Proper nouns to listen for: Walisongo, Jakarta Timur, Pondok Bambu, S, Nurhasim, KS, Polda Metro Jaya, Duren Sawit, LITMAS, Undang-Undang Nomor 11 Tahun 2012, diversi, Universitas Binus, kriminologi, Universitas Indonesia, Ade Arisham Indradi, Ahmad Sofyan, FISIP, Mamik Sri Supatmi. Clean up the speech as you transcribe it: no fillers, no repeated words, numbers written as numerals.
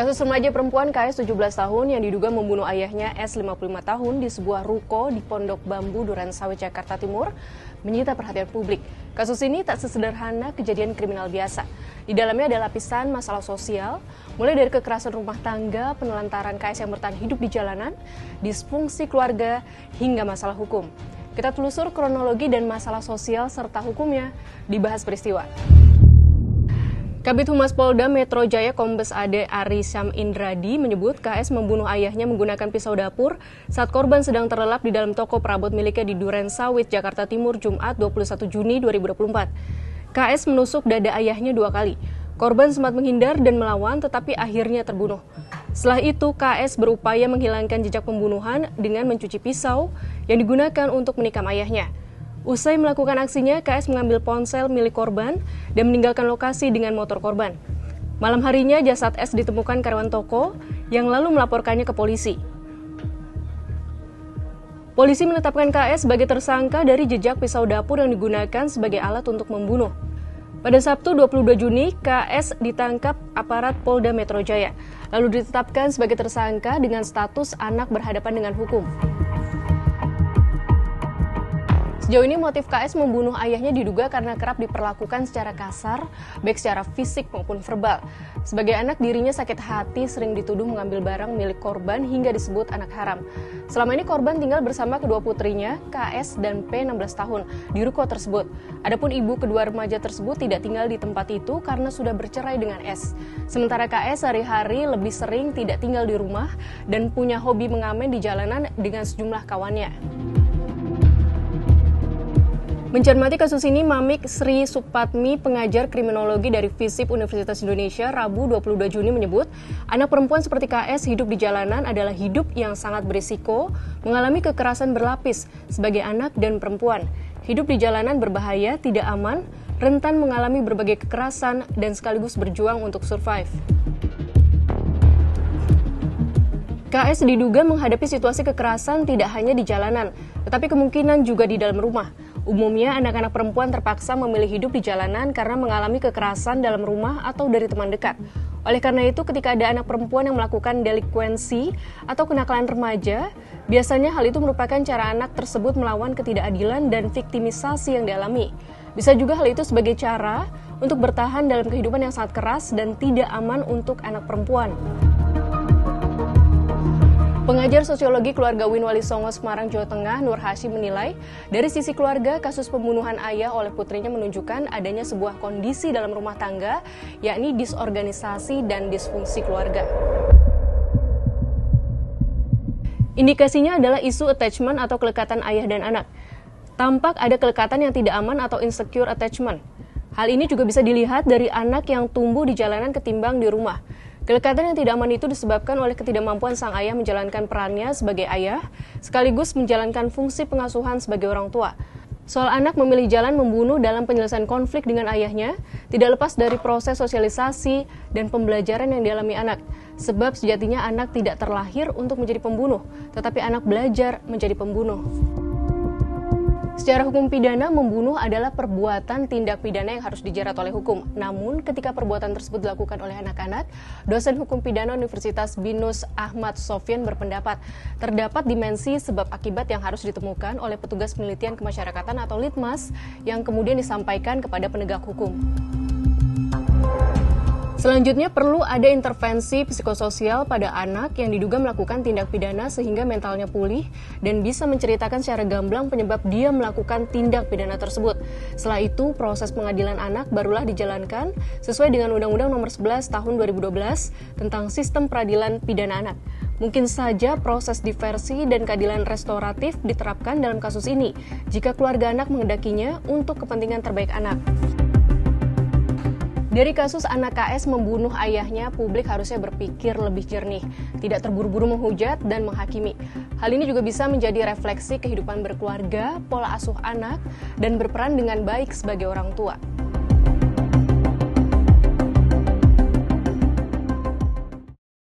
Kasus remaja perempuan KS 17 tahun yang diduga membunuh ayahnya S 55 tahun di sebuah ruko di Pondok Bambu, Duren Sawit, Jakarta Timur menyita perhatian publik. Kasus ini tak sesederhana kejadian kriminal biasa. Di dalamnya ada lapisan masalah sosial, mulai dari kekerasan rumah tangga, penelantaran KS yang bertahan hidup di jalanan, disfungsi keluarga, hingga masalah hukum. Kita telusur kronologi dan masalah sosial serta hukumnya di Bahas Peristiwa. Kabit Humas Polda Metro Jaya Kombes Ade Arisham Indradi menyebut KS membunuh ayahnya menggunakan pisau dapur saat korban sedang terlelap di dalam toko perabot miliknya di Duren Sawit, Jakarta Timur, Jumat 21 Juni 2024. KS menusuk dada ayahnya 2 kali. Korban sempat menghindar dan melawan tetapi akhirnya terbunuh. Setelah itu KS berupaya menghilangkan jejak pembunuhan dengan mencuci pisau yang digunakan untuk menikam ayahnya. Usai melakukan aksinya, KS mengambil ponsel milik korban dan meninggalkan lokasi dengan motor korban. Malam harinya, jasad S ditemukan karyawan toko yang lalu melaporkannya ke polisi. Polisi menetapkan KS sebagai tersangka dari jejak pisau dapur yang digunakan sebagai alat untuk membunuh. Pada Sabtu 22 Juni, KS ditangkap aparat Polda Metro Jaya, lalu ditetapkan sebagai tersangka dengan status anak berhadapan dengan hukum. Sejauh ini motif KS membunuh ayahnya diduga karena kerap diperlakukan secara kasar, baik secara fisik maupun verbal. Sebagai anak, dirinya sakit hati, sering dituduh mengambil barang milik korban hingga disebut anak haram. Selama ini korban tinggal bersama kedua putrinya, KS dan P 16 tahun, di ruko tersebut. Adapun ibu kedua remaja tersebut tidak tinggal di tempat itu karena sudah bercerai dengan S. Sementara KS sehari-hari lebih sering tidak tinggal di rumah dan punya hobi mengamen di jalanan dengan sejumlah kawannya. Mencermati kasus ini, Mamik Sri Supatmi, pengajar kriminologi dari FISIP Universitas Indonesia, Rabu 22 Juni menyebut, anak perempuan seperti KS hidup di jalanan adalah hidup yang sangat berisiko, mengalami kekerasan berlapis sebagai anak dan perempuan. Hidup di jalanan berbahaya, tidak aman, rentan mengalami berbagai kekerasan, dan sekaligus berjuang untuk survive. KS diduga menghadapi situasi kekerasan tidak hanya di jalanan, tetapi kemungkinan juga di dalam rumah. Umumnya, anak-anak perempuan terpaksa memilih hidup di jalanan karena mengalami kekerasan dalam rumah atau dari teman dekat. Oleh karena itu, ketika ada anak perempuan yang melakukan delinkuensi atau kenakalan remaja, biasanya hal itu merupakan cara anak tersebut melawan ketidakadilan dan viktimisasi yang dialami. Bisa juga hal itu sebagai cara untuk bertahan dalam kehidupan yang sangat keras dan tidak aman untuk anak perempuan. Pengajar sosiologi keluarga UIN Walisongo, Semarang, Jawa Tengah, Nurhasim menilai, dari sisi keluarga, kasus pembunuhan ayah oleh putrinya menunjukkan adanya sebuah kondisi dalam rumah tangga, yakni disorganisasi dan disfungsi keluarga. Indikasinya adalah isu attachment atau kelekatan ayah dan anak. Tampak ada kelekatan yang tidak aman atau insecure attachment. Hal ini juga bisa dilihat dari anak yang tumbuh di jalanan ketimbang di rumah. Kelekatan yang tidak aman itu disebabkan oleh ketidakmampuan sang ayah menjalankan perannya sebagai ayah, sekaligus menjalankan fungsi pengasuhan sebagai orang tua. Soal anak memilih jalan membunuh dalam penyelesaian konflik dengan ayahnya, tidak lepas dari proses sosialisasi dan pembelajaran yang dialami anak. Sebab sejatinya anak tidak terlahir untuk menjadi pembunuh, tetapi anak belajar menjadi pembunuh. Secara hukum pidana, membunuh adalah perbuatan tindak pidana yang harus dijerat oleh hukum. Namun, ketika perbuatan tersebut dilakukan oleh anak-anak, dosen hukum pidana Universitas Binus Ahmad Sofyan berpendapat, terdapat dimensi sebab akibat yang harus ditemukan oleh petugas penelitian kemasyarakatan atau LITMAS yang kemudian disampaikan kepada penegak hukum. Selanjutnya, perlu ada intervensi psikososial pada anak yang diduga melakukan tindak pidana sehingga mentalnya pulih dan bisa menceritakan secara gamblang penyebab dia melakukan tindak pidana tersebut. Setelah itu, proses pengadilan anak barulah dijalankan sesuai dengan Undang-Undang Nomor 11 Tahun 2012 tentang Sistem Peradilan Pidana Anak. Mungkin saja proses diversi dan keadilan restoratif diterapkan dalam kasus ini jika keluarga anak menghendakinya untuk kepentingan terbaik anak. Dari kasus anak KS membunuh ayahnya, publik harusnya berpikir lebih jernih, tidak terburu-buru menghujat dan menghakimi. Hal ini juga bisa menjadi refleksi kehidupan berkeluarga, pola asuh anak, dan berperan dengan baik sebagai orang tua.